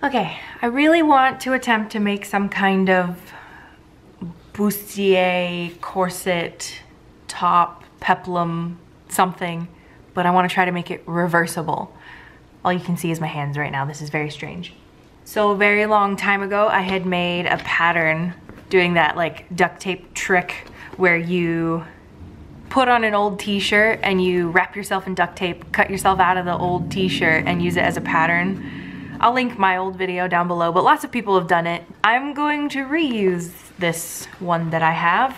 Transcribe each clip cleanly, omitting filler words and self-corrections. Okay, I really want to attempt to make some kind of bustier, corset, top, peplum, something, but I want to try to make it reversible. All you can see is my hands right now. This is very strange. So a very long time ago, I had made a pattern doing that like duct tape trick where you put on an old t-shirt and you wrap yourself in duct tape, cut yourself out of the old t-shirt and use it as a pattern. I'll link my old video down below, but lots of people have done it. I'm going to reuse this one that I have.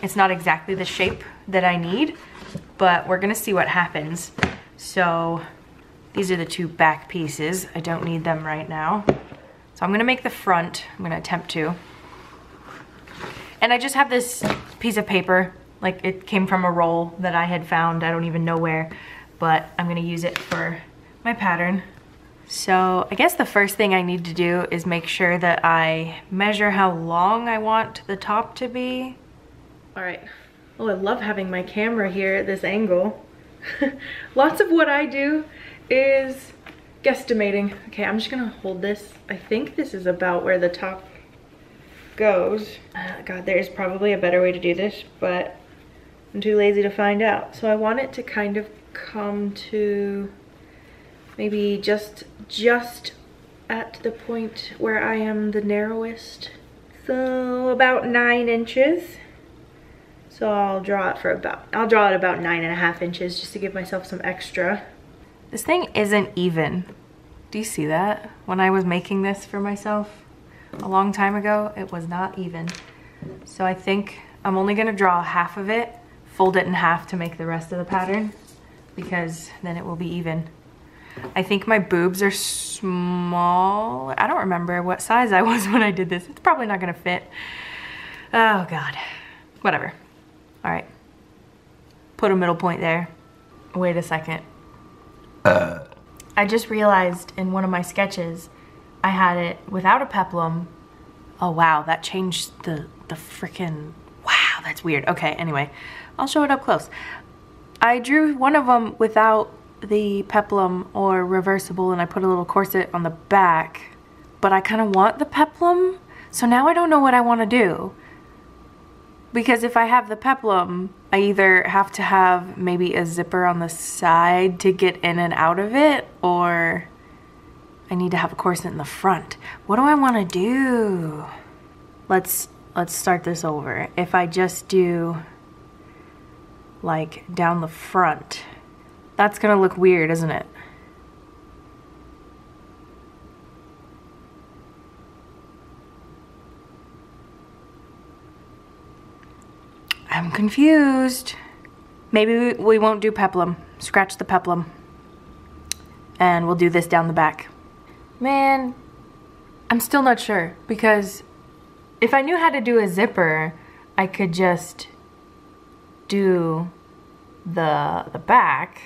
It's not exactly the shape that I need, but we're gonna see what happens. So these are the two back pieces. I don't need them right now. So I'm gonna make the front, I'm gonna attempt to. And I just have this piece of paper, like it came from a roll that I had found, I don't even know where, but I'm gonna use it for my pattern. So I guess the first thing I need to do is make sure that I measure how long I want the top to be. All right. Oh, I love having my camera here at this angle. Lots of what I do is guesstimating. Okay, I'm just gonna hold this. I think this is about where the top goes. God, there is probably a better way to do this, but I'm too lazy to find out. So I want it to kind of come to maybe just at the point where I am the narrowest. So about 9 inches. So I'll draw it about 9.5 inches just to give myself some extra. This thing isn't even. Do you see that? When I was making this for myself a long time ago, it was not even. So I think I'm only gonna draw half of it, fold it in half to make the rest of the pattern because then it will be even. I think my boobs are small. I don't remember what size I was when I did this. It's probably not gonna fit. Oh God, whatever. All right, put a middle point there. Wait a second. I just realized in one of my sketches, I had it without a peplum. Oh wow, that changed the frickin', wow, that's weird. Okay, anyway, I'll show it up close. I drew one of them without the peplum or reversible and I put a little corset on the back, but I kinda want the peplum, so now I don't know what I wanna do. Because if I have the peplum, I either have to have maybe a zipper on the side to get in and out of it, or I need to have a corset in the front. What do I want to do? Let's start this over. If I just do like down the front, that's gonna look weird, isn't it? I'm confused. Maybe we won't do peplum. Scratch the peplum. And we'll do this down the back. Man, I'm still not sure because if I knew how to do a zipper, I could just do the back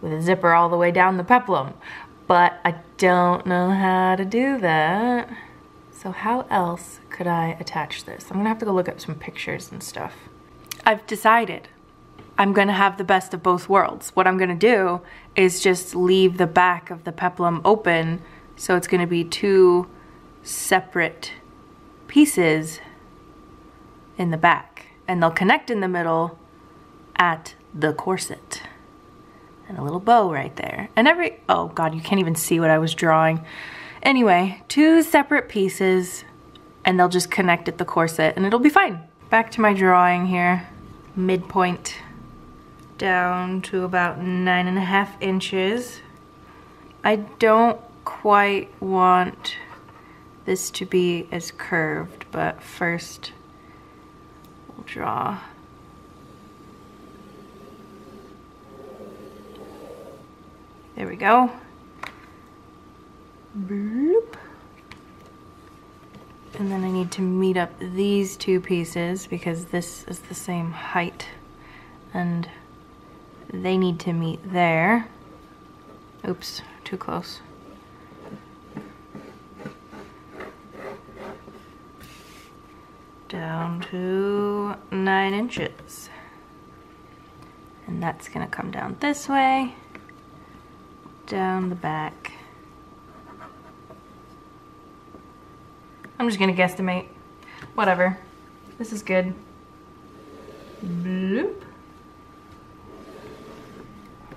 with a zipper all the way down the peplum. But I don't know how to do that. So how else could I attach this? I'm gonna have to go look up some pictures and stuff. I've decided I'm gonna have the best of both worlds. What I'm gonna do is just leave the back of the peplum open so it's gonna be two separate pieces in the back and they'll connect in the middle at the corset. And a little bow right there. And every, oh God, you can't even see what I was drawing. Anyway, two separate pieces and they'll just connect at the corset and it'll be fine. Back to my drawing here. Midpoint down to about 9.5 inches. I don't quite want this to be as curved, but first we'll draw. There we go. Bloop. And then I need to meet up these two pieces because this is the same height and they need to meet there. Oops, too close. Down to 9 inches. And that's gonna come down this way, down the back. I'm just gonna guesstimate. Whatever. This is good. Bloop.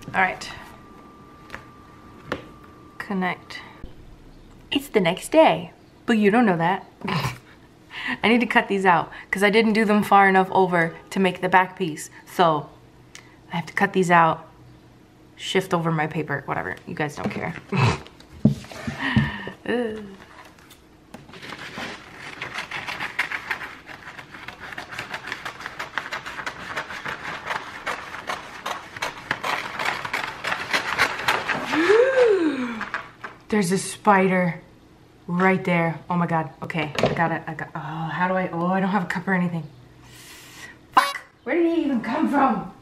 Alright. Connect. It's the next day, but you don't know that. I need to cut these out because I didn't do them far enough over to make the back piece. So I have to cut these out, shift over my paper, whatever. You guys don't care. There's a spider right there. Oh my God. Okay, I got it. Oh, how do I? Oh, I don't have a cup or anything. Fuck! Where did he even come from?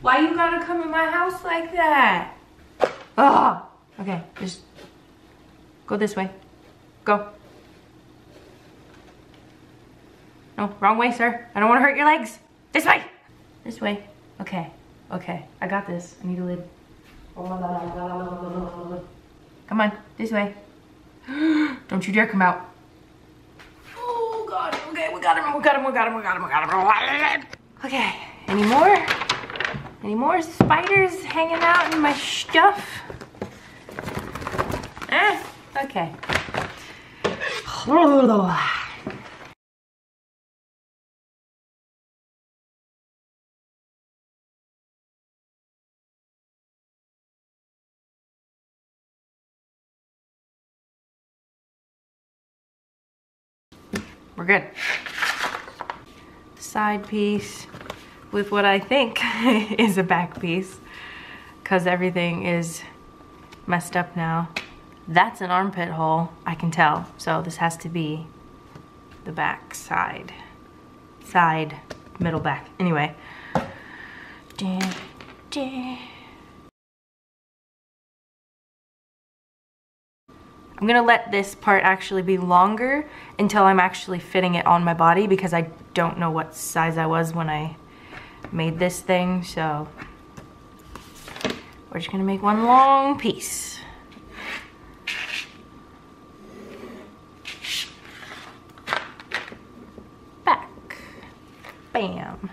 Why you gotta come in my house like that? Oh! Okay, just go this way. Go. No, wrong way, sir. I don't want to hurt your legs. This way! This way. Okay. Okay, I got this. I need a lid. Come on, this way. Don't you dare come out. Oh God, okay, we got him, we got him, we got him, we got him, we got him. We got him. Okay, any more? Any more spiders hanging out in my stuff? Eh, okay. We're good. Side piece with what I think is a back piece because everything is messed up now. That's an armpit hole, I can tell. So this has to be the back side. Side, middle back. Anyway. I'm gonna let this part actually be longer until I'm actually fitting it on my body because I don't know what size I was when I made this thing, so we're just gonna make one long piece. Back. Bam.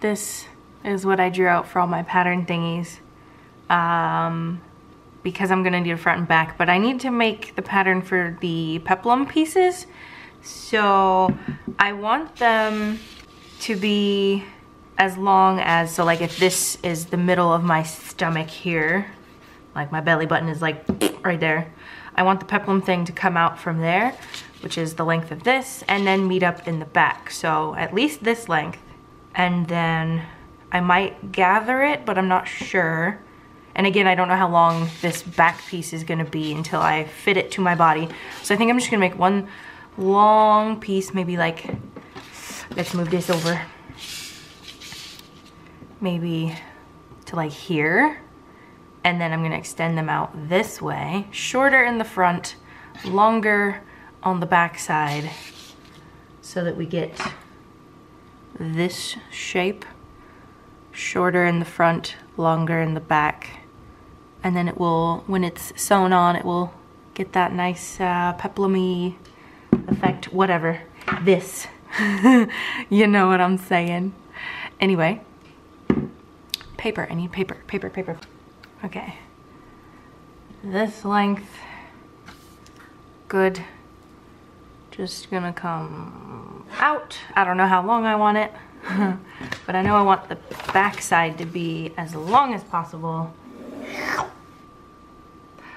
This is what I drew out for all my pattern thingies. Because I'm gonna need a front and back, but I need to make the pattern for the peplum pieces. So I want them to be as long as, so like if this is the middle of my stomach here, like my belly button is like right there. I want the peplum thing to come out from there, which is the length of this, and then meet up in the back. So at least this length, and then I might gather it, but I'm not sure. And again, I don't know how long this back piece is gonna be until I fit it to my body. So I think I'm just gonna make one long piece, maybe like, let's move this over. Maybe to like here. And then I'm gonna extend them out this way. Shorter in the front, longer on the back side so that we get this shape. Shorter in the front, longer in the back. And then it will, when it's sewn on, it will get that nice peplumy effect, whatever. This. You know what I'm saying. Anyway. Paper, I need paper, paper, paper. Okay. This length. Good. Just gonna come out. I don't know how long I want it. But I know I want the back side to be as long as possible.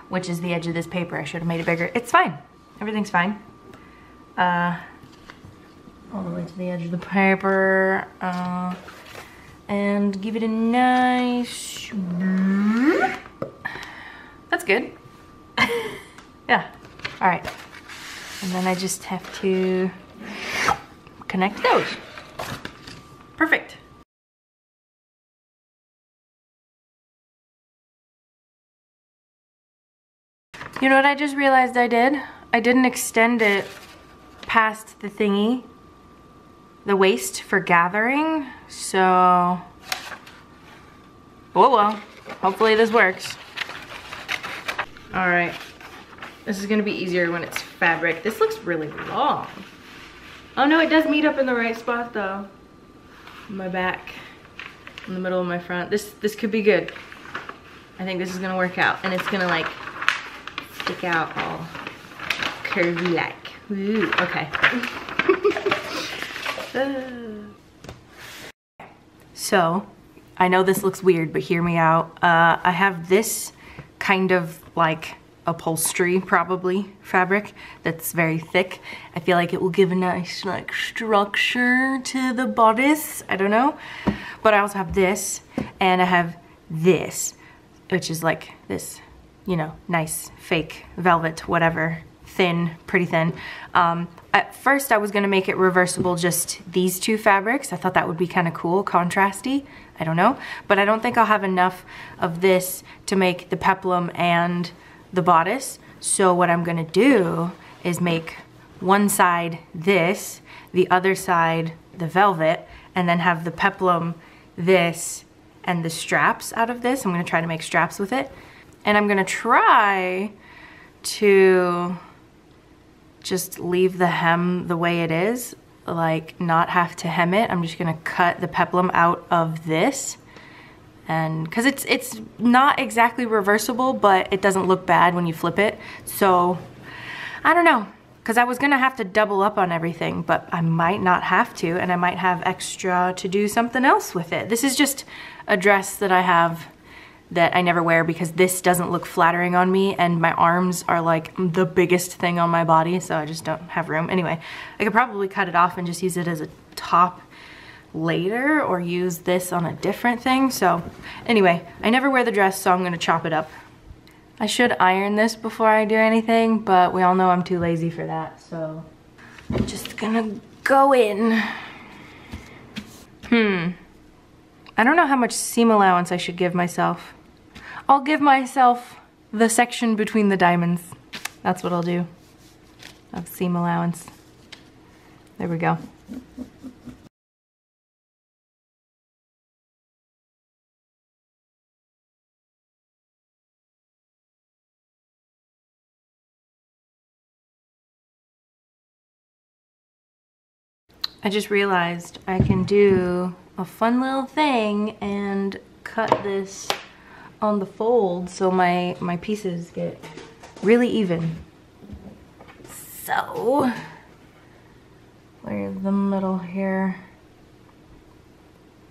Which is the edge of this paper. I should have made it bigger. It's fine. Everything's fine. All the way to the edge of the paper. And give it a nice... That's good. Yeah. Alright. And then I just have to connect those. Perfect. You know what I just realized I did? I didn't extend it past the thingy, the waist for gathering, so... Whoa, whoa. Hopefully this works. All right, this is gonna be easier when it's fabric. This looks really long. Oh no, it does meet up in the right spot though. My back, in the middle of my front. This could be good. I think this is gonna work out, and it's gonna like stick out all curvy like. Ooh, okay. So, I know this looks weird, but hear me out. I have this kind of like upholstery, probably, fabric that's very thick. I feel like it will give a nice like structure to the bodice. I don't know. But I also have this, and I have this, which is like this, you know, nice fake velvet, whatever. Thin, pretty thin. At first I was gonna make it reversible, just these two fabrics. I thought that would be kind of cool, contrasty, I don't know. But I don't think I'll have enough of this to make the peplum and the bodice. So what I'm gonna do is make one side this, the other side the velvet, and then have the peplum this and the straps out of this. I'm gonna try to make straps with it. And I'm gonna try to just leave the hem the way it is, like not have to hem it. I'm just gonna cut the peplum out of this, and cause it's not exactly reversible, but it doesn't look bad when you flip it. So I don't know, cause I was gonna have to double up on everything, but I might not have to, and I might have extra to do something else with it. This is just a dress that I have that I never wear because this doesn't look flattering on me, and my arms are like the biggest thing on my body, so I just don't have room. Anyway, I could probably cut it off and just use it as a top later, or use this on a different thing. So anyway, I never wear the dress, so I'm gonna chop it up. I should iron this before I do anything, but we all know I'm too lazy for that, so I'm just gonna go in. I don't know how much seam allowance I should give myself. I'll give myself the section between the diamonds. That's what I'll do. Of seam allowance. There we go. I just realized I can do a fun little thing and cut this on the fold so my pieces get really even. So, where's the middle here?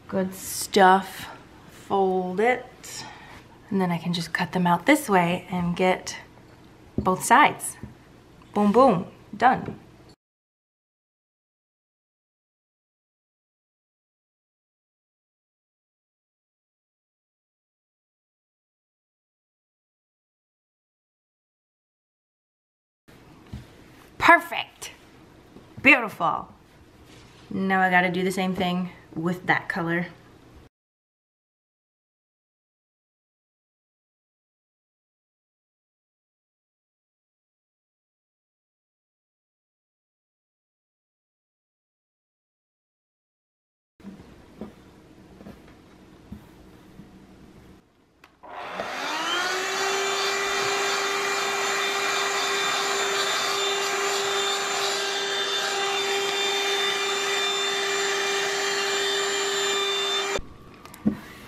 Good stuff. Fold it. And then I can just cut them out this way and get both sides. Boom, boom, done. Perfect. Beautiful. Now I gotta do the same thing with that color.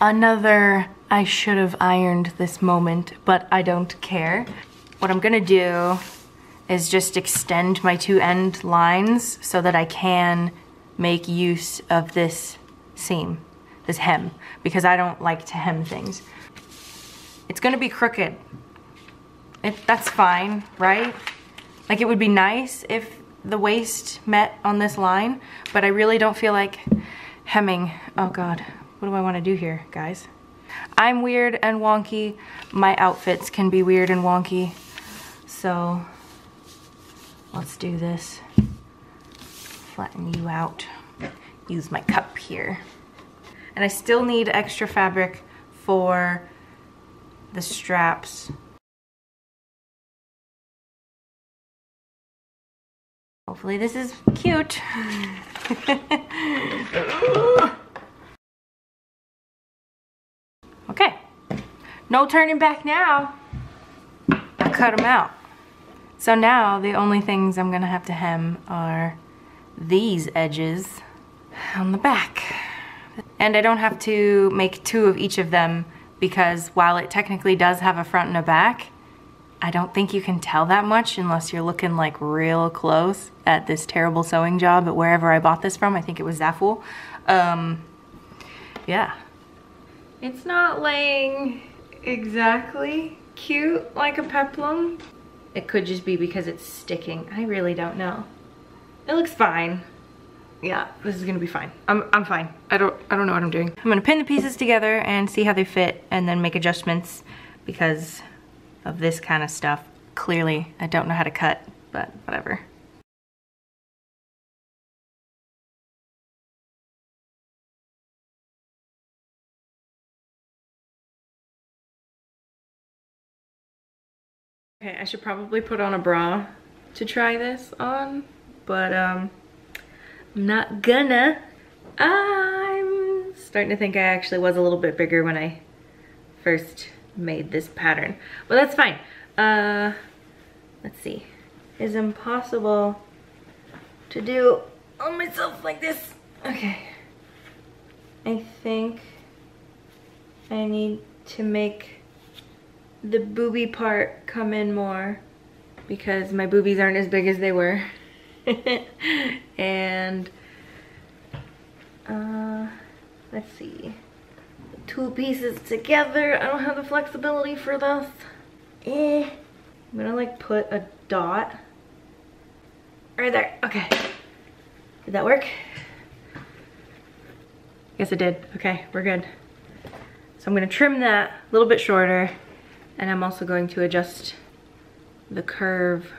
Another I should have ironed this moment, but I don't care. What I'm gonna do is just extend my two end lines so that I can make use of this seam, this hem, because I don't like to hem things. It's gonna be crooked. That's fine, right? Like, it would be nice if the waist met on this line, but I really don't feel like hemming. Oh God. What do I want to do here, guys? I'm weird and wonky. My outfits can be weird and wonky. So let's do this. Flatten you out. Use my cup here. And I still need extra fabric for the straps. Hopefully this is cute. Okay, no turning back now. I cut them out. So now the only things I'm gonna have to hem are these edges on the back. And I don't have to make two of each of them because while it technically does have a front and a back, I don't think you can tell that much unless you're looking like real close at this terrible sewing job at wherever I bought this from. I think it was Zaful. Yeah. It's not laying exactly cute like a peplum. It could just be because it's sticking. I really don't know. It looks fine. Yeah, this is gonna be fine. I'm fine. I don't know what I'm doing. I'm gonna pin the pieces together and see how they fit and then make adjustments because of this kind of stuff. Clearly, I don't know how to cut, but whatever. Okay, I should probably put on a bra to try this on, but I'm not gonna. I'm starting to think I actually was a little bit bigger when I first made this pattern, but that's fine. Let's see. It's impossible to do on myself like this. Okay. I think I need to make the boobie part come in more because my boobies aren't as big as they were. And let's see, two pieces together. I don't have the flexibility for this. I'm gonna like put a dot right there. Okay, did that work? Yes, it did. Okay, we're good. So I'm gonna trim that a little bit shorter. And I'm also going to adjust the curve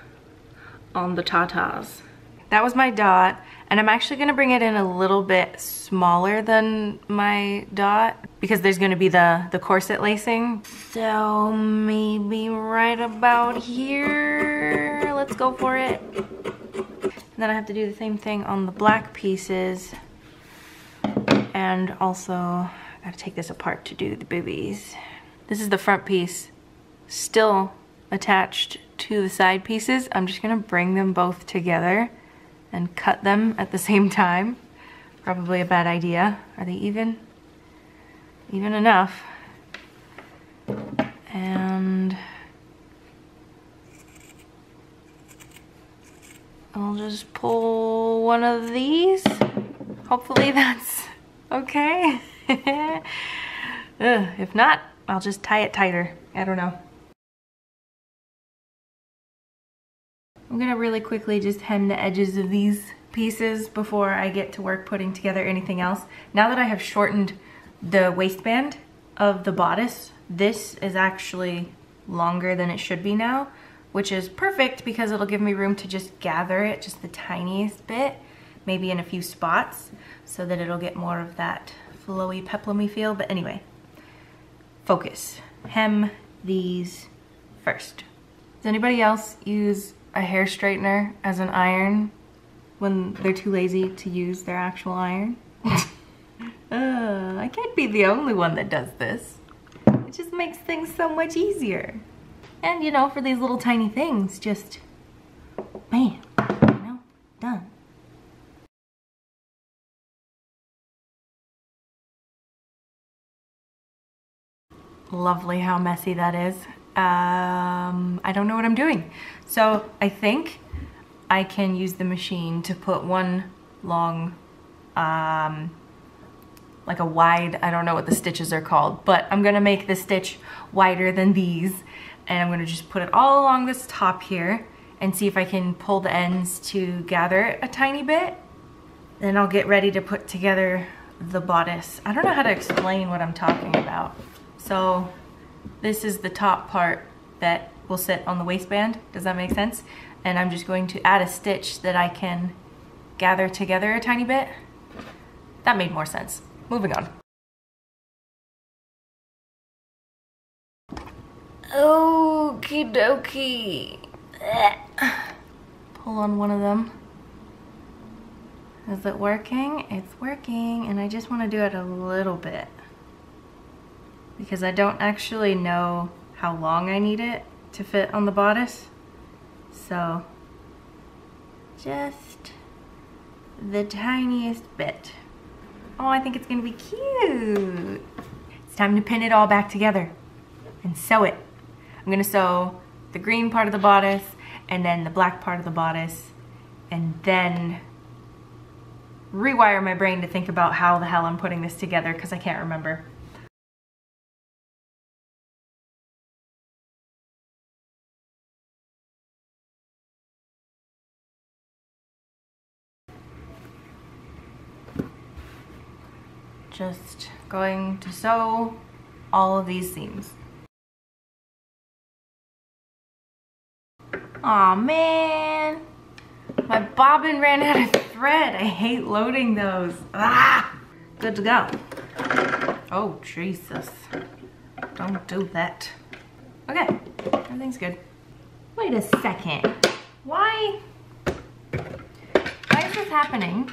on the tatas. That was my dot, and I'm actually gonna bring it in a little bit smaller than my dot because there's gonna be the corset lacing. So maybe right about here. Let's go for it. And then I have to do the same thing on the black pieces. And also, I gotta take this apart to do the boobies. This is the front piece, still attached to the side pieces. I'm just gonna bring them both together and cut them at the same time. Probably a bad idea. Are they even? Even enough. And I'll just pull one of these. Hopefully that's okay. If not, I'll just tie it tighter. I don't know. I'm gonna really quickly just hem the edges of these pieces before I get to work putting together anything else. Now that I have shortened the waistband of the bodice, this is actually longer than it should be now, which is perfect because it'll give me room to just gather it just the tiniest bit, maybe in a few spots, so that it'll get more of that flowy, peplumy feel. But anyway, focus. Hem these first. Does anybody else use a hair straightener as an iron when they're too lazy to use their actual iron? I can't be the only one that does this. It just makes things so much easier. And you know, for these little tiny things, just bam, you know, done. Lovely how messy that is. I don't know what I'm doing. So I think I can use the machine to put one long, like a wide, I don't know what the stitches are called, but I'm gonna make the stitch wider than these, and I'm gonna just put it all along this top here and see if I can pull the ends to gather it a tiny bit. Then I'll get ready to put together the bodice. I don't know how to explain what I'm talking about. So this is the top part that will sit on the waistband. Does that make sense? And I'm just going to add a stitch that I can gather together a tiny bit. That made more sense. Moving on. Okie dokie. Pull on one of them. Is it working? It's working, and I just want to do it a little bit, because I don't actually know how long I need it to fit on the bodice. So just the tiniest bit. Oh, I think it's gonna be cute. It's time to pin it all back together and sew it. I'm gonna sew the green part of the bodice and then the black part of the bodice and then rewire my brain to think about how the hell I'm putting this together because I can't remember. Just going to sew all of these seams. Aw man, my bobbin ran out of thread. I hate loading those. Ah, good to go. Oh Jesus, don't do that. Okay, everything's good. Wait a second, why is this happening?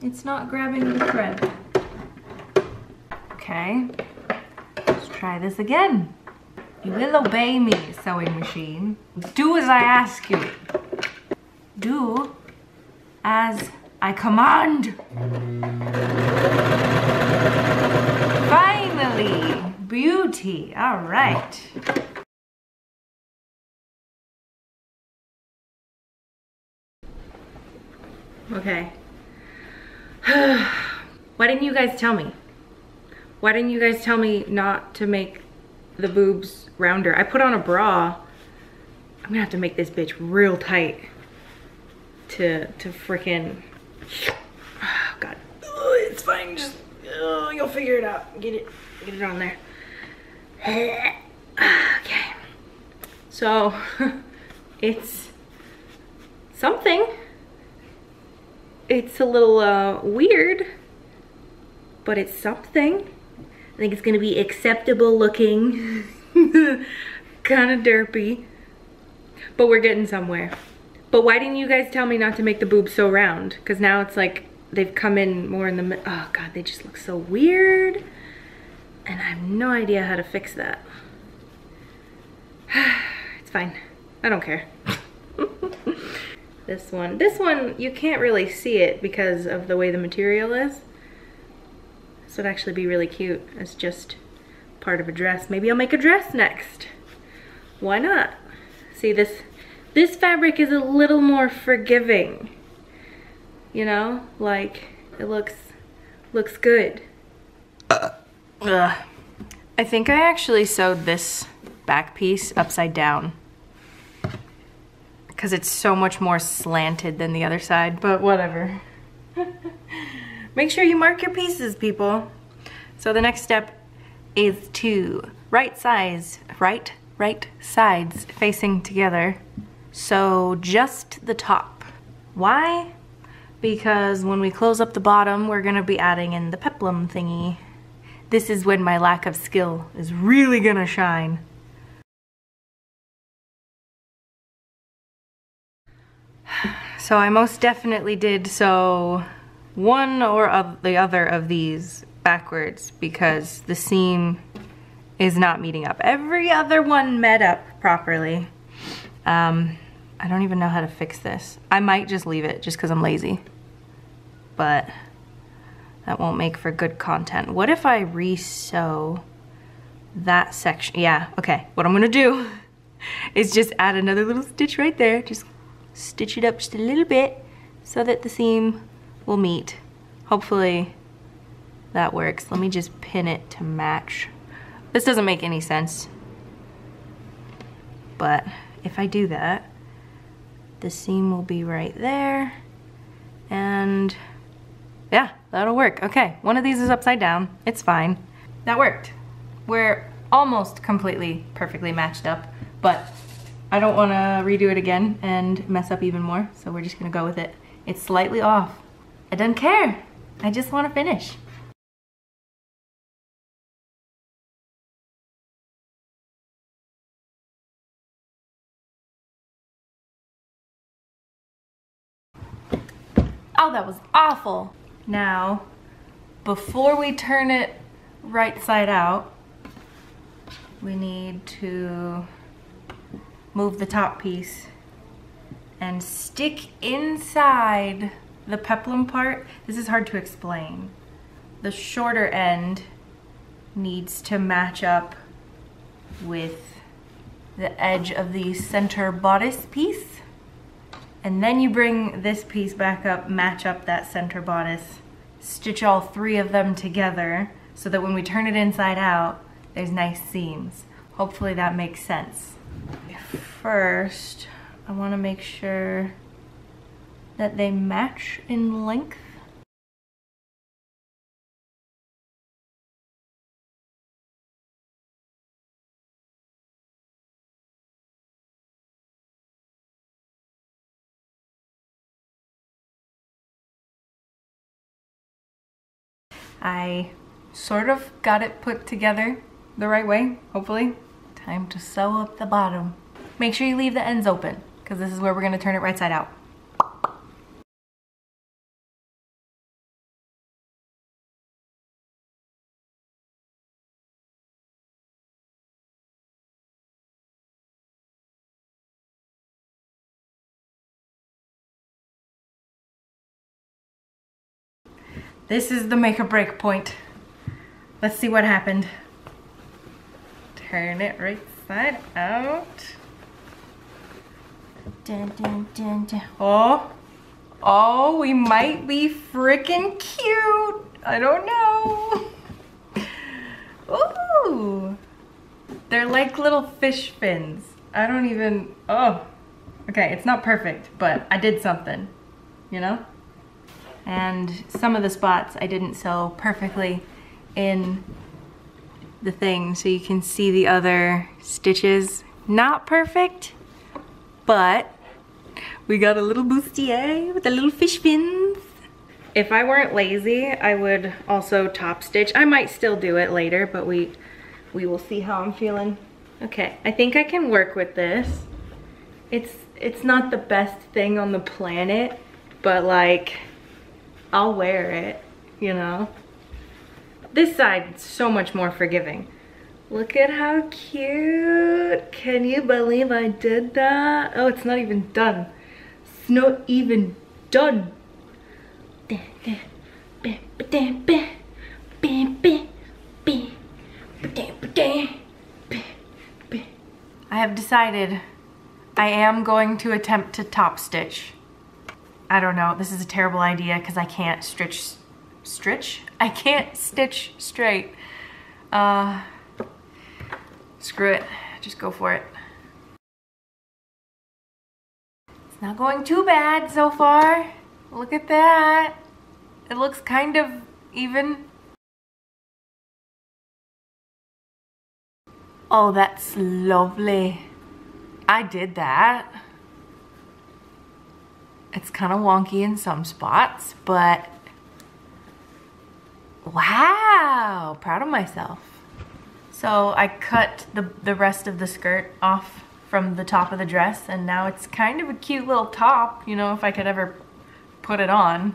It's not grabbing the thread. Okay, let's try this again. You will obey me, sewing machine. Do as I ask you. Do as I command. Finally, beauty, all right. Okay. Why didn't you guys tell me? Why didn't you guys tell me not to make the boobs rounder? I put on a bra. I'm gonna have to make this bitch real tight to frickin', oh God, oh, it's fine, just, oh, you'll figure it out. Get it on there. Okay. So, it's something. It's a little weird, but it's something. I think it's gonna be acceptable looking, kind of derpy, but we're getting somewhere. But why didn't you guys tell me not to make the boobs so round? Because now it's like they've come in more in the middle. Oh God, they just look so weird. And I have no idea how to fix that. It's fine, I don't care. This one, you can't really see it because of the way the material is. This would actually be really cute as just part of a dress. Maybe I'll make a dress next. Why not? See, this fabric is a little more forgiving. You know, like it looks good. I think I actually sewed this back piece upside down, because it's so much more slanted than the other side, but whatever. Make sure you mark your pieces, people. So the next step is to right sides facing together. So just the top. Why? Because when we close up the bottom, we're gonna be adding in the peplum thingy. This is when my lack of skill is really gonna shine. So I most definitely did sew one or the other of these backwards because the seam is not meeting up. Every other one met up properly. I don't even know how to fix this. I might just leave it just because I'm lazy, but that won't make for good content. What if I re-sew that section? Yeah, okay. What I'm gonna do is just add another little stitch right there. Just stitch it up just a little bit so that the seam will meet. Hopefully that works. Let me just pin it to match. This doesn't make any sense, but if I do that, the seam will be right there, and yeah, that'll work. Okay, one of these is upside down. It's fine. That worked. We're almost completely perfectly matched up, but I don't want to redo it again and mess up even more, so we're just gonna go with it. It's slightly off. I don't care. I just want to finish. Oh, that was awful. Now, before we turn it right side out, we need to move the top piece and stick inside the peplum part. This is hard to explain. The shorter end needs to match up with the edge of the center bodice piece, and then you bring this piece back up, match up that center bodice, stitch all three of them together so that when we turn it inside out, there's nice seams. Hopefully that makes sense. First, I want to make sure that they match in length. I sort of got it put together the right way, hopefully. Time to sew up the bottom. Make sure you leave the ends open, because this is where we're going to turn it right side out. This is the make or break point. Let's see what happened. Turn it right side out. Dun, dun, dun, dun. Oh, oh, we might be freaking cute. I don't know. Ooh, they're like little fish fins. I don't even, oh. Okay, it's not perfect, but I did something, you know? And some of the spots I didn't sew perfectly in the thing, so you can see the other stitches. Not perfect, but we got a little bustier with the little fish fins. If I weren't lazy, I would also top stitch. I might still do it later, but we will see how I'm feeling. Okay, I think I can work with this. It's not the best thing on the planet, but like, I'll wear it, you know? This side's so much more forgiving. Look at how cute. Can you believe I did that? Oh, it's not even done. It's not even done. I have decided I am going to attempt to top stitch. I don't know, this is a terrible idea because I can't stitch? I can't stitch straight. Screw it, just go for it. It's not going too bad so far. Look at that. It looks kind of even. Oh, that's lovely. I did that. It's kind of wonky in some spots, but wow, proud of myself. So I cut the rest of the skirt off from the top of the dress, and now it's kind of a cute little top, you know, if I could ever put it on.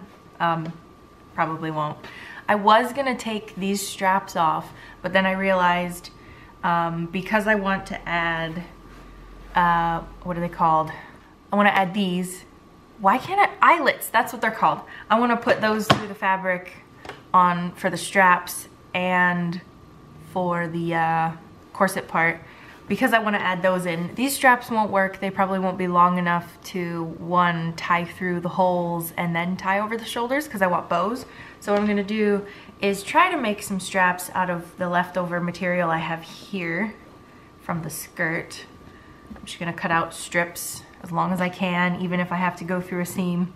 Probably won't. I was gonna take these straps off, but then I realized because I want to add, what are they called? I want to add these. Why can't I? Eyelets, that's what they're called. I want to put those through the fabric on for the straps and for the corset part, because I want to add those in. These straps won't work. They probably won't be long enough to, one, tie through the holes and then tie over the shoulders, because I want bows. So what I'm going to do is try to make some straps out of the leftover material I have here from the skirt. I'm just going to cut out strips as long as I can, even if I have to go through a seam.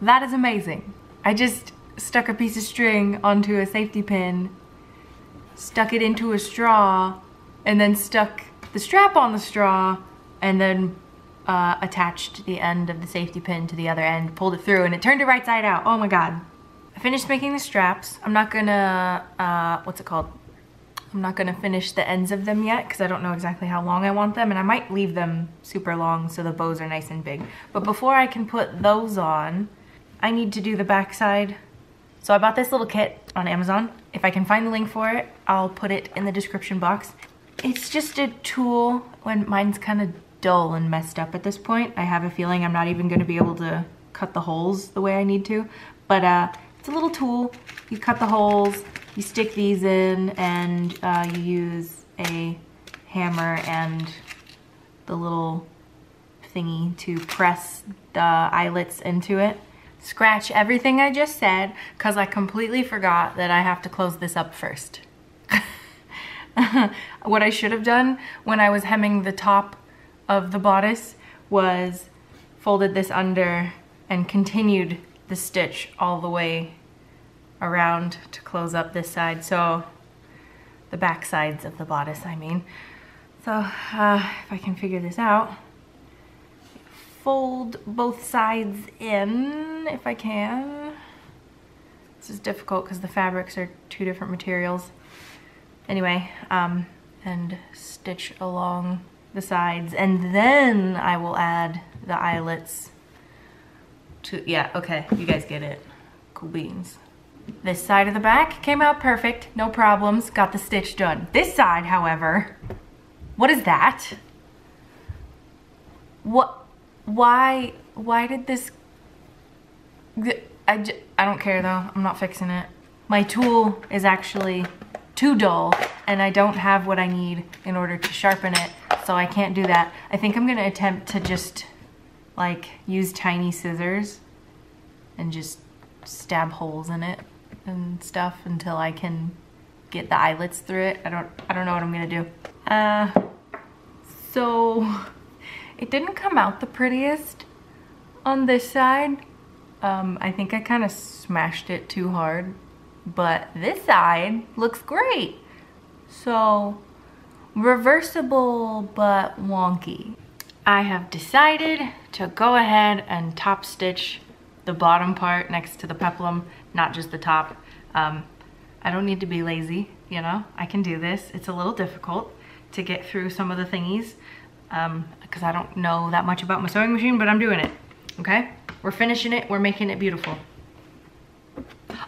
That is amazing. I just stuck a piece of string onto a safety pin, stuck it into a straw, and then stuck the strap on the straw, and then attached the end of the safety pin to the other end, pulled it through, and it turned it right side out. Oh my god. I finished making the straps. I'm not gonna, what's it called? I'm not gonna finish the ends of them yet because I don't know exactly how long I want them, and I might leave them super long so the bows are nice and big. But before I can put those on, I need to do the back side. So I bought this little kit on Amazon. If I can find the link for it, I'll put it in the description box. It's just a tool when mine's kind of dull and messed up at this point. I have a feeling I'm not even going to be able to cut the holes the way I need to. But it's a little tool. You cut the holes, you stick these in, and you use a hammer and the little thingy to press the eyelets into it. Scratch everything I just said because I completely forgot that I have to close this up first. What I should have done when I was hemming the top of the bodice was folded this under and continued the stitch all the way around to close up this side, so the back sides of the bodice, I mean. So if I can figure this out, fold both sides in if I can. This is difficult because the fabrics are two different materials. Anyway, and stitch along the sides, and then I will add the eyelets to, yeah, okay, you guys get it. Cool beans. This side of the back came out perfect, no problems, got the stitch done. This side, however, what is that? What, why did this, I don't care though, I'm not fixing it. My tool is actually too dull, and I don't have what I need in order to sharpen it, so I can't do that. I think I'm gonna attempt to just like use tiny scissors and just stab holes in it and stuff until I can get the eyelets through it. I don't know what I'm gonna do. So it didn't come out the prettiest on this side. I think I kind of smashed it too hard, but this side looks great. So reversible but wonky. I have decided to go ahead and top stitch the bottom part next to the peplum, not just the top. I don't need to be lazy, you know, I can do this. It's a little difficult to get through some of the thingies because I don't know that much about my sewing machine, but I'm doing it, okay? We're finishing it, we're making it beautiful.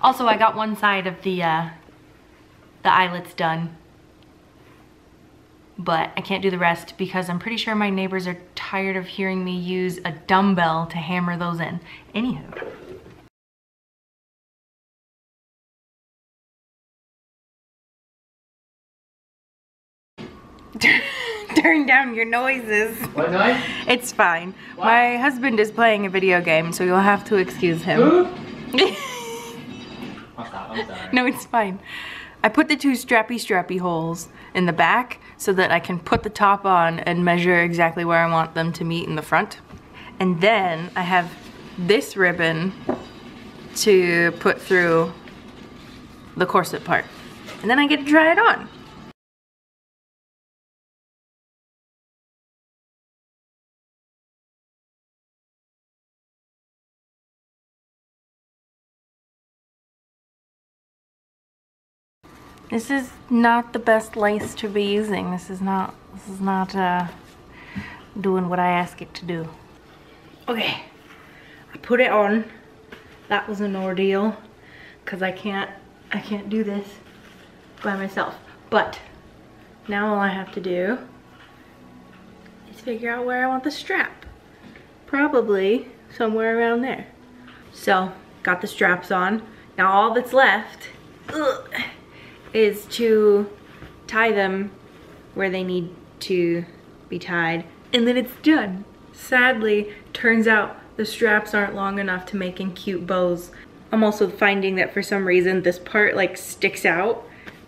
Also, I got one side of the eyelets done, but I can't do the rest because I'm pretty sure my neighbors are tired of hearing me use a dumbbell to hammer those in. Anywho. Turn down your noises. What noise? It's fine. What? My husband is playing a video game, so you'll have to excuse him. Who? I'm sorry. No, it's fine. I put the two strappy holes in the back so that I can put the top on and measure exactly where I want them to meet in the front. And then I have this ribbon to put through the corset part. And then I get to try it on. This is not the best lace to be using. This is not doing what I ask it to do. Okay, I put it on. That was an ordeal because I can't do this by myself. But now all I have to do is figure out where I want the strap. Probably somewhere around there. So, got the straps on. Now all that's left, is to tie them where they need to be tied, and then it's done. Sadly, turns out the straps aren't long enough to making cute bows. I'm also finding that for some reason this part like sticks out.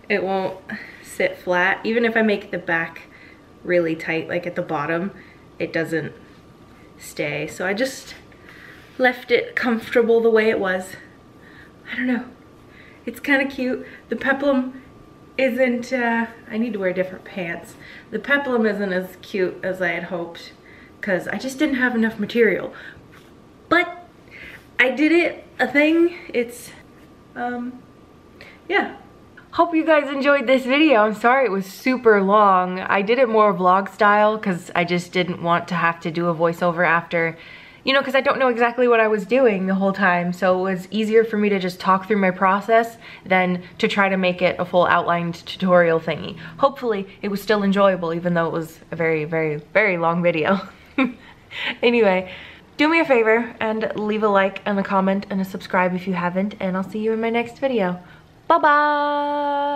It won't sit flat. Even if I make the back really tight, like at the bottom, it doesn't stay. So I just left it comfortable the way it was. I don't know. It's kind of cute. The peplum isn't, I need to wear different pants. The peplum isn't as cute as I had hoped because I just didn't have enough material. But I did it a thing. It's, yeah. Hope you guys enjoyed this video. I'm sorry it was super long. I did it more vlog style because I just didn't want to have to do a voiceover after, you know, because I don't know exactly what I was doing the whole time. So it was easier for me to just talk through my process than to try to make it a full outlined tutorial thingy. Hopefully it was still enjoyable even though it was a very, very, very long video. Anyway, do me a favor and leave a like and a comment and a subscribe if you haven't, and I'll see you in my next video. Bye-bye.